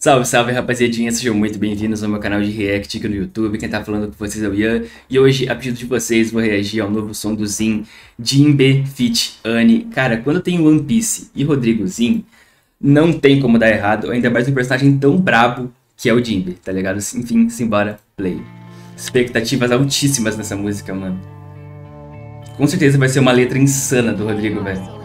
Salve, salve rapaziadinha, sejam muito bem-vindos ao meu canal de React aqui no YouTube. Quem tá falando com vocês é o Ian. E hoje, a pedido de vocês, vou reagir ao novo som do Zin, Jinbe feat. Anny. Cara, quando tem One Piece e Rodrigo Zin, não tem como dar errado, ainda mais um personagem tão brabo que é o Jinbe, tá ligado? Enfim, simbora, play. Expectativas altíssimas nessa música, mano. Com certeza vai ser uma letra insana do Rodrigo, velho.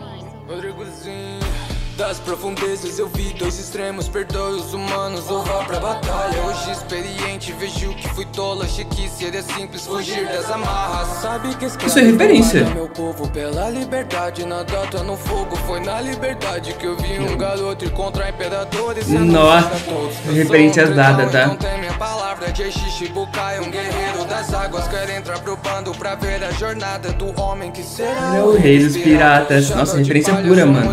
Das profundezas eu vi dois extremos, perdoe os humanos ou vá pra batalha. Hoje experiente, vejo que fui tolo, achei que seria simples fugir das amarras. Sabe que isso é referência. Meu povo pela liberdade, na data no fogo, foi na liberdade que eu vi um garoto contra imperadores. Nossa, referência dada, tá? É o rei dos piratas. Nossa, referência pura, mano.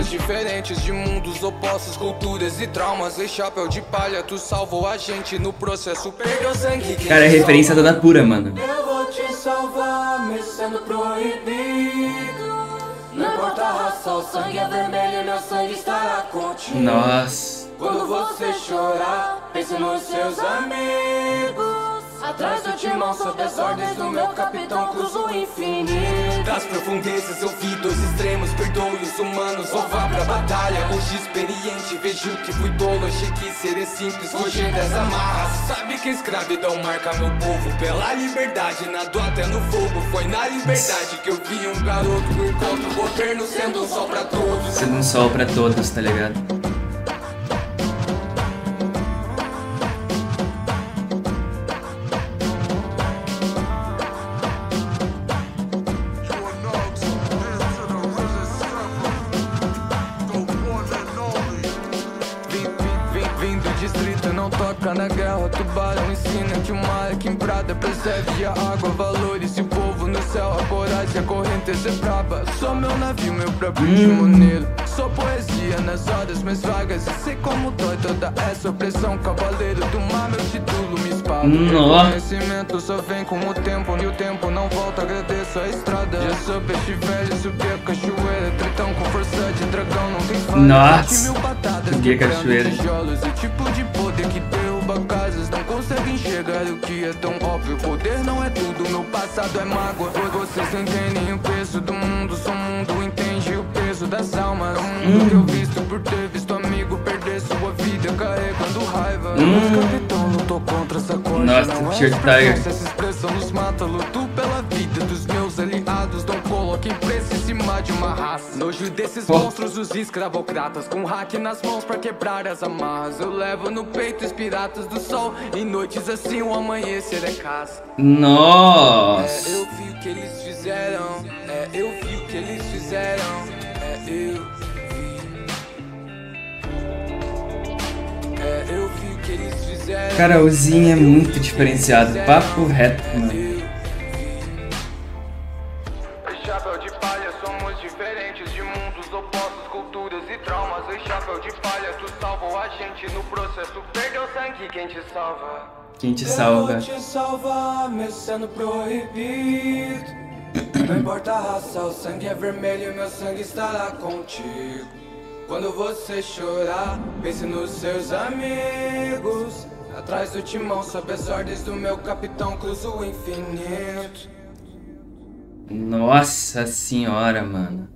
De mundos opostos, culturas e traumas, e chapéu de palha, tu salvou a gente no processo, perdeu sangue. Cara, é referência toda pura, mano. Eu vou te salvar, me sendo proibido. Não importa a raça, o sangue é vermelho, meu sangue estará contigo. Nossa. Quando você chorar, pense nos seus amigos. Atrás do timão, sob as ordens do meu capitão, cruzo infinito. Das profundezas eu vi dois extremos, perdoe os humanos ou vá pra batalha. Hoje experiente, vejo que fui tolo, achei que seria simples fugir das amarras. Sabe que a escravidão marca meu povo pela liberdade, nadou até no fogo, foi na liberdade que eu vi um garoto contra o governo, sendo um sol pra todos. Sendo um sol pra todos, tá ligado? Na guerra, tubarão ensina que o mar é quebrada, percebe a água, valores e o povo no céu, a coragem, a corrente é braba. Sou meu navio, meu próprio timoneiro. Sou poesia nas horas mais vagas, e sei como dói toda essa opressão. Cavaleiro do mar, meu título me espalha. Conhecimento só vem com o tempo, e o tempo não volta, agradeço a estrada. Já sou peixe velho, subi a cachoeira, tritão com força de dragão, não tem falha. Nossa, que cachoeira. Tipo de poder que casas não conseguem enxergar o que é tão óbvio. Poder não é tudo, meu passado é mágoa. Pois vocês não entendem o peso do mundo, só o mundo entende o peso das almas. É um mundo que eu visto por ter visto amigo perder sua vida, carregando raiva. Mas capitão, lutou contra essa coisa. Nossa, não é expressão, essa expressão nos mata. Luto pela vida dos meus aliados, não coloquem preço em cima de uma raça. Hoje desses monstros, os escravocratas, com hack nas mãos pra quebrar as amarras. Eu levo no peito os piratas do sol, e noites assim o amanhecer é casa. Nossa, eu vi o que eles fizeram. Eu vi o que eles fizeram. Eu vi. Eu vi o que eles fizeram. Cara, o Zin é muito diferenciado. Papo reto, mano. Chapéu de palha, somos diferentes de mundos opostos, culturas e traumas. E chapéu de palha, tu salvou a gente no processo, perdeu sangue, quem te salva? Quem te salva? Eu vou te salvar, me sendo proibido. Não importa a raça, o sangue é vermelho, meu sangue estará contigo. Quando você chorar, pense nos seus amigos. Atrás do timão, sob as ordens do meu capitão, cruzo o infinito. Nossa senhora, mano.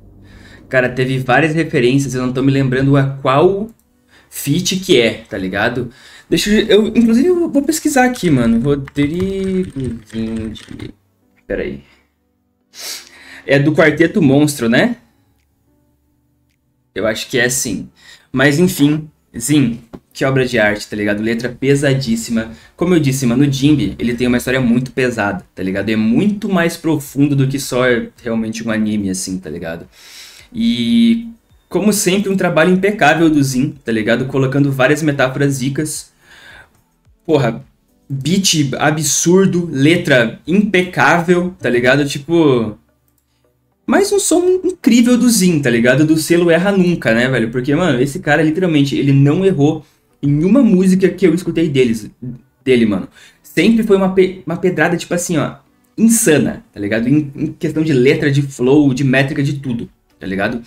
Cara, teve várias referências, eu não tô me lembrando a qual feat que é, tá ligado? Deixa eu inclusive, eu vou pesquisar aqui, mano. Rodrigo Zin. Pera aí. É do Quarteto Monstro, né? Eu acho que é, sim. Mas, enfim, Zin, que obra de arte, tá ligado? Letra pesadíssima. Como eu disse, mano, o Jinbe, ele tem uma história muito pesada, tá ligado? É muito mais profundo do que só realmente um anime, assim, tá ligado? E, como sempre, um trabalho impecável do Zin, tá ligado? Colocando várias metáforas ricas. Porra, beat absurdo, letra impecável, tá ligado? Tipo, mais um som incrível do Zin, tá ligado? Do selo erra nunca, né, velho? Porque, mano, esse cara, literalmente, ele não errou em uma música que eu escutei dele, mano. Sempre foi uma pedrada, tipo assim, ó, insana, tá ligado? Em questão de letra, de flow, de métrica, de tudo, tá ligado?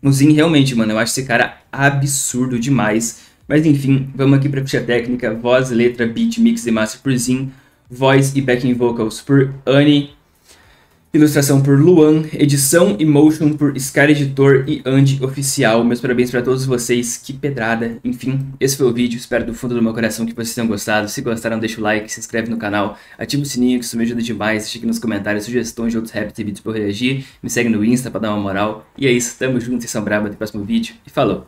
O Zin, realmente, mano, eu acho esse cara absurdo demais. Mas enfim, vamos aqui para a ficha técnica. Voz, letra, beat, mix e master por Zin. Voz e backing vocals por Anny. Ilustração por Luan. Edição e motion por Sky Editor e Andy Oficial. Meus parabéns para todos vocês. Que pedrada. Enfim, esse foi o vídeo. Espero do fundo do meu coração que vocês tenham gostado. Se gostaram, deixa o like, se inscreve no canal, ativa o sininho, que isso me ajuda demais. Deixa aqui nos comentários sugestões de outros raps e vídeos para eu reagir. Me segue no Insta para dar uma moral. E é isso. Tamo junto. Vocês são brabo. Até o próximo vídeo. E falou.